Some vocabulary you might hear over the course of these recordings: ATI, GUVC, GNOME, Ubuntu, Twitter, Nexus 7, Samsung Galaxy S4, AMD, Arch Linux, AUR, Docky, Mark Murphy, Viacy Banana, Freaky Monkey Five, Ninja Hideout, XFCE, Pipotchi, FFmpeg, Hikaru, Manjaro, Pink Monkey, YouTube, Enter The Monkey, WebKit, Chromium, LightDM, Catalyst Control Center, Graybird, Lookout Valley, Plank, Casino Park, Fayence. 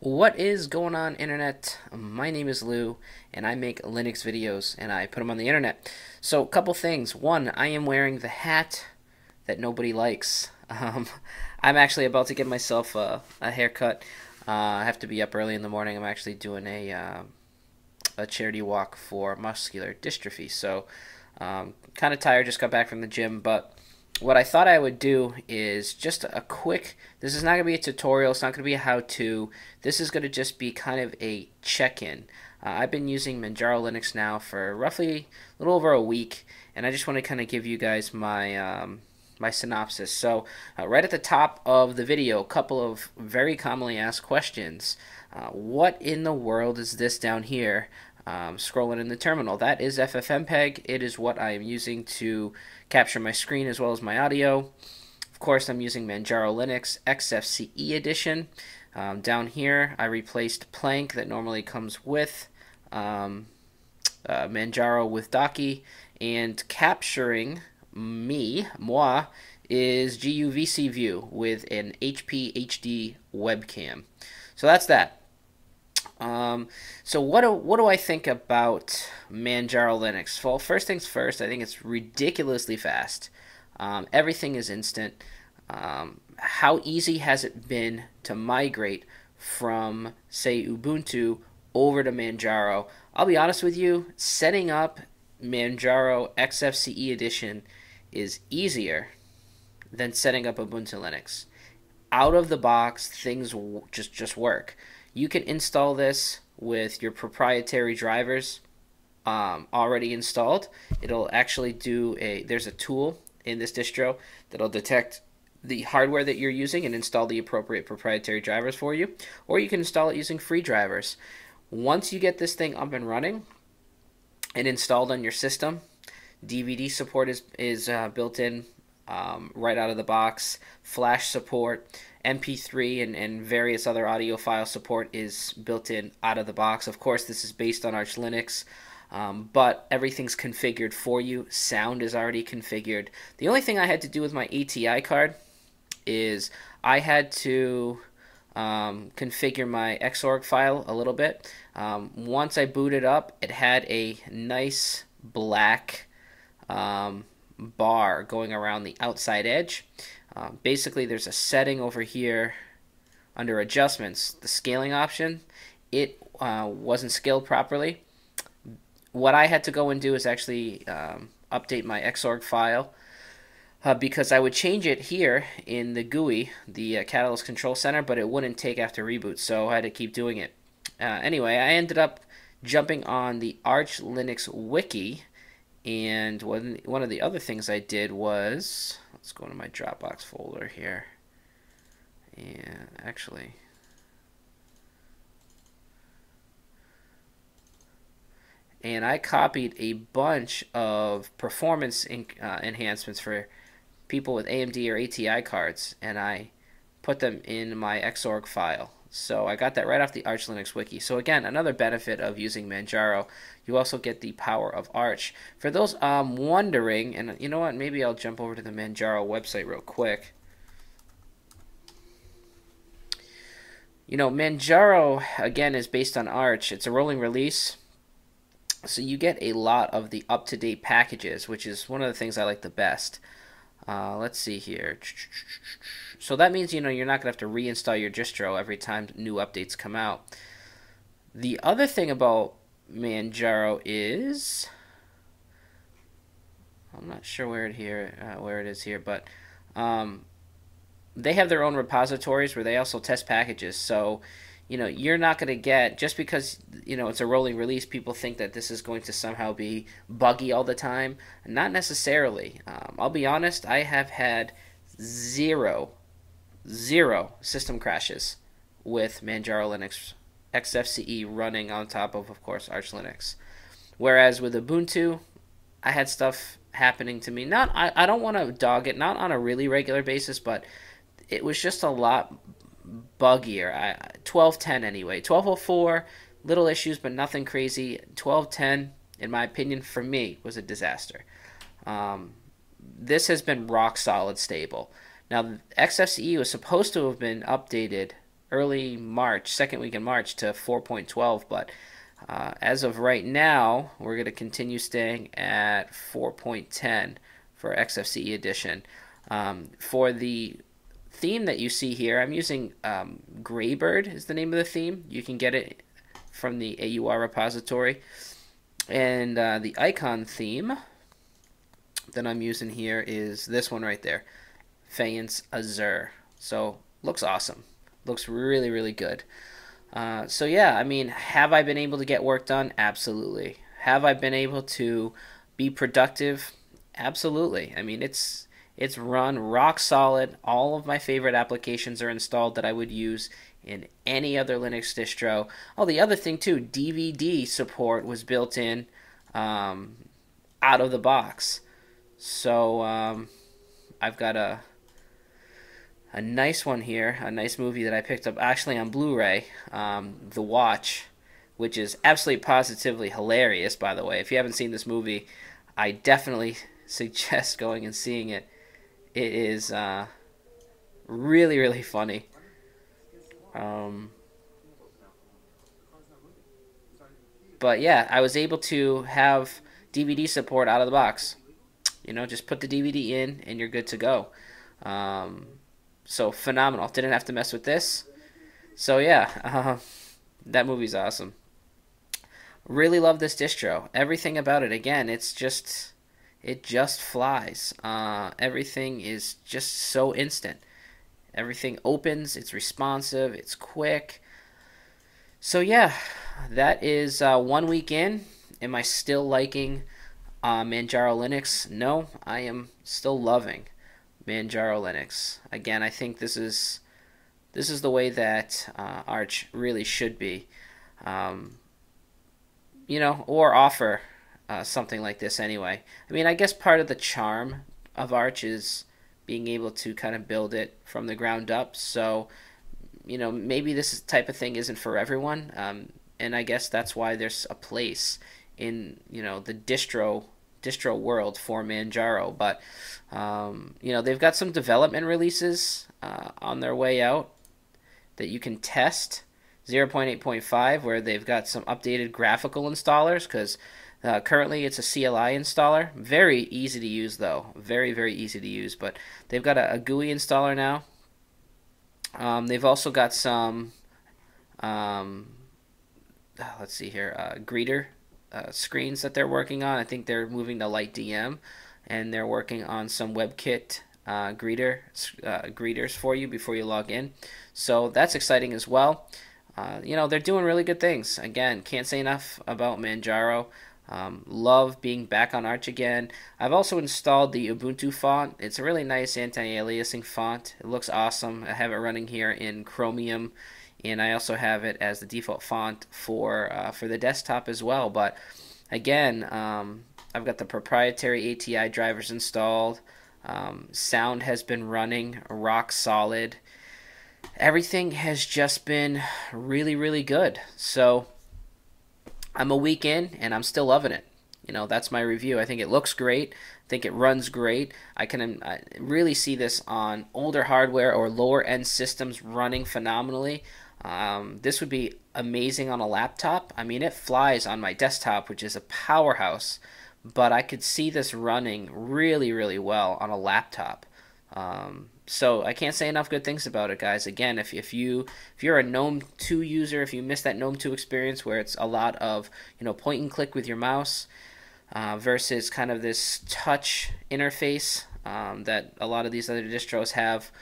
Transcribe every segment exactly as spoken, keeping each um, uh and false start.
What is going on, internet? My name is Lou, and I make Linux videos, and I put them on the internet. So, a couple things. One, I am wearing the hat that nobody likes. Um, I'm actually about to get myself a, a haircut. Uh, I have to be up early in the morning. I'm actually doing a uh, a charity walk for muscular dystrophy. So, um, kind of tired. Just got back from the gym, but what I thought I would do is just a quick, this is not going to be a tutorial, it's not going to be a how-to, this is going to just be kind of a check-in. Uh, I've been using Manjaro Linux now for roughly a little over a week, and I just want to kind of give you guys my um, my synopsis. So uh, right at the top of the video, a couple of very commonly asked questions. Uh, what in the world is this down here? Um, scrolling in the terminal. That is F F mpeg. It is what I am using to capture my screen as well as my audio. Of course, I'm using Manjaro Linux X F C E edition. Um, down here, I replaced Plank that normally comes with um, uh, Manjaro with Docky, and capturing me, moi, is G U V C view with an H P H D webcam. So that's that. Um, so what do, what do I think about Manjaro Linux? Well, first things first, I think it's ridiculously fast. Um, everything is instant. Um, how easy has it been to migrate from, say, Ubuntu over to Manjaro? I'll be honest with you, setting up Manjaro X F C E edition is easier than setting up Ubuntu Linux. Out of the box, things just, just work. You can install this with your proprietary drivers um, already installed. It'll actually do a, there's a tool in this distro that'll detect the hardware that you're using and install the appropriate proprietary drivers for you, or you can install it using free drivers. Once you get this thing up and running and installed on your system, D V D support is, is uh, built in um, right out of the box, flash support, M P three and, and various other audio file support is built in out of the box. Of course, this is based on Arch Linux, um, but everything's configured for you. Sound is already configured. The only thing I had to do with my A T I card is I had to um, configure my X org file a little bit. Um, once I booted up, it had a nice black um, bar going around the outside edge. Um, basically, there's a setting over here under adjustments, the scaling option. It uh, wasn't scaled properly. What I had to go and do is actually um, update my X org file uh, because I would change it here in the G U I, the uh, Catalyst Control Center, but it wouldn't take after reboot, so I had to keep doing it. Uh, anyway, I ended up jumping on the Arch Linux wiki, and one, one of the other things I did was, let's go into my Dropbox folder here, and actually, and I copied a bunch of performance in, uh, enhancements for people with A M D or A T I cards, and I put them in my X org file. So I got that right off the Arch Linux wiki. So again, another benefit of using Manjaro, you also get the power of Arch. For those um, wondering, and you know what, maybe I'll jump over to the Manjaro website real quick. You know, Manjaro, again, is based on Arch. It's a rolling release, so you get a lot of the up-to-date packages, which is one of the things I like the best. Uh, let's see here. So that means, you know, you're not going to have to reinstall your distro every time new updates come out. The other thing about Manjaro is, I'm not sure where it here uh, where it is here, but um, they have their own repositories where they also test packages. So, you know, you're not going to get, just because, you know, it's a rolling release, people think that this is going to somehow be buggy all the time. Not necessarily. Um, I'll be honest, I have had zero, zero system crashes with Manjaro Linux X F C E running on top of, of course, Arch Linux. Whereas with Ubuntu, I had stuff happening to me. Not, I, I don't want to dog it, not on a really regular basis, but it was just a lot buggier. I, twelve ten anyway. twelve oh four, little issues, but nothing crazy. twelve ten, in my opinion, for me, was a disaster. Um, this has been rock solid stable. Now, X F C E was supposed to have been updated early March, second week in March, to four point twelve, but uh, as of right now, we're going to continue staying at four point ten for X F C E edition. Um, for the theme that you see here, I'm using um, Graybird is the name of the theme. You can get it from the A U R repository. And uh, the icon theme that I'm using here is this one right there, Fayence Azure. So looks awesome. Looks really, really good. Uh, so yeah, I mean, have I been able to get work done? Absolutely. Have I been able to be productive? Absolutely. I mean, it's it's run rock solid. All of my favorite applications are installed that I would use in any other Linux distro. Oh, the other thing too, D V D support was built in um, out of the box. So um, I've got a a nice one here, a nice movie that I picked up actually on Blu-ray, um, The Watch, which is absolutely positively hilarious, by the way. If you haven't seen this movie, I definitely suggest going and seeing it. It is uh, really, really funny. Um, but yeah, I was able to have D V D support out of the box. You know, just put the D V D in and you're good to go. Um, so phenomenal. Didn't have to mess with this. So yeah, uh, that movie's awesome. Really love this distro. Everything about it. Again, it's just, it just flies. Uh, everything is just so instant. Everything opens. It's responsive. It's quick. So yeah, that is uh, one week in. Am I still liking uh, Manjaro Linux? No, I am still loving Manjaro Linux. Again, I think this is this is the way that uh, Arch really should be, um, you know, or offer uh, something like this anyway. I mean, I guess part of the charm of Arch is being able to kind of build it from the ground up. So, you know, maybe this type of thing isn't for everyone, um, and I guess that's why there's a place in, you know, the distro distro world for Manjaro. But um, you know, they've got some development releases uh, on their way out that you can test. Zero point eight point five, where they've got some updated graphical installers, because uh, currently it's a C L I installer. Very easy to use though, very very easy to use, but they've got a, a G U I installer now. Um, they've also got some um, let's see here, uh, greeter Uh, screens that they're working on. I think they're moving to LightDM, and they're working on some WebKit uh, greeter uh, greeters for you before you log in. So that's exciting as well. Uh, you know, they're doing really good things. Again, can't say enough about Manjaro. Um, love being back on Arch again. I've also installed the Ubuntu font. It's a really nice anti-aliasing font. It looks awesome. I have it running here in Chromium, and I also have it as the default font for uh, for the desktop as well. But again, um, I've got the proprietary A T I drivers installed. Um, sound has been running rock solid. Everything has just been really, really good. So I'm a week in, and I'm still loving it. You know, that's my review. I think it looks great. I think it runs great. I can I really see this on older hardware or lower-end systems running phenomenally. Um, this would be amazing on a laptop. I mean, it flies on my desktop, which is a powerhouse, but I could see this running really, really well on a laptop. Um, so I can't say enough good things about it, guys. Again, if, if, you, if you're a GNOME two user, if you missed that GNOME two experience where it's a lot of, you know, point and click with your mouse uh, versus kind of this touch interface um, that a lot of these other distros have,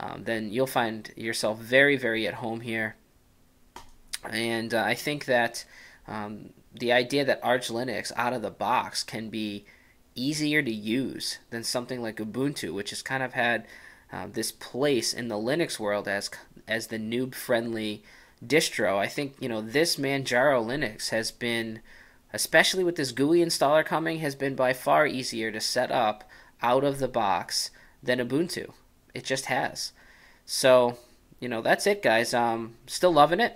Um, then you'll find yourself very, very at home here. And uh, I think that um, the idea that Arch Linux out of the box can be easier to use than something like Ubuntu, which has kind of had uh, this place in the Linux world as as the noob-friendly distro. I think, you know, this Manjaro Linux has been, especially with this G U I installer coming, has been by far easier to set up out of the box than Ubuntu. It just has. So, you know, that's it, guys. Um, still loving it.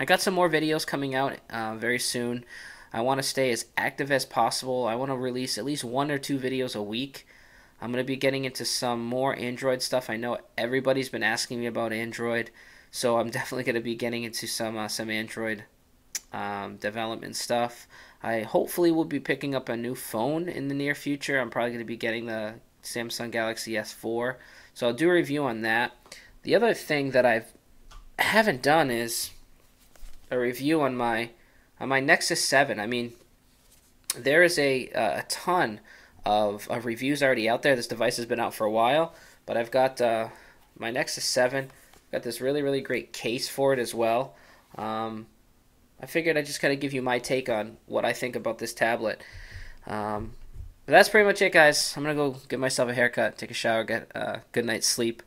I got some more videos coming out uh, very soon. I want to stay as active as possible. I want to release at least one or two videos a week. I'm going to be getting into some more Android stuff. I know everybody's been asking me about Android. So I'm definitely going to be getting into some uh, some Android um, development stuff. I hopefully will be picking up a new phone in the near future. I'm probably going to be getting the Samsung Galaxy S four. So I'll do a review on that. The other thing that I've haven't done is a review on my on my Nexus seven. I mean, there is a uh, a ton of, of reviews already out there. This device has been out for a while, but I've got uh, my Nexus seven. Got this really really great case for it as well. Um, I figured I just kind of give you my take on what I think about this tablet. Um, but that's pretty much it, guys. I'm gonna go get myself a haircut, take a shower, get a uh, good night's sleep.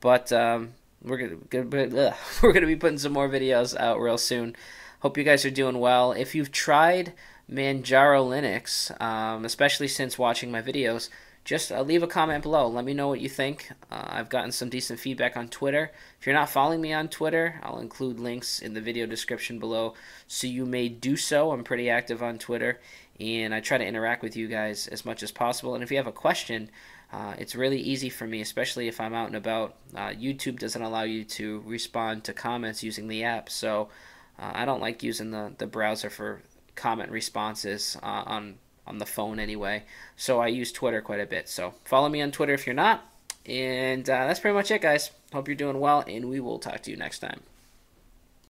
But um, we're gonna, gonna ugh, we're gonna be putting some more videos out real soon. Hope you guys are doing well. If you've tried Manjaro Linux, um, especially since watching my videos, just uh, leave a comment below. Let me know what you think. Uh, I've gotten some decent feedback on Twitter. If you're not following me on Twitter, I'll include links in the video description below, so you may do so. I'm pretty active on Twitter, and I try to interact with you guys as much as possible. And if you have a question, uh, it's really easy for me, especially if I'm out and about. Uh, YouTube doesn't allow you to respond to comments using the app, so uh, I don't like using the, the browser for comment responses uh, on on the phone anyway, so I use Twitter quite a bit. So follow me on Twitter if you're not, and uh, that's pretty much it, guys. Hope you're doing well, and we will talk to you next time.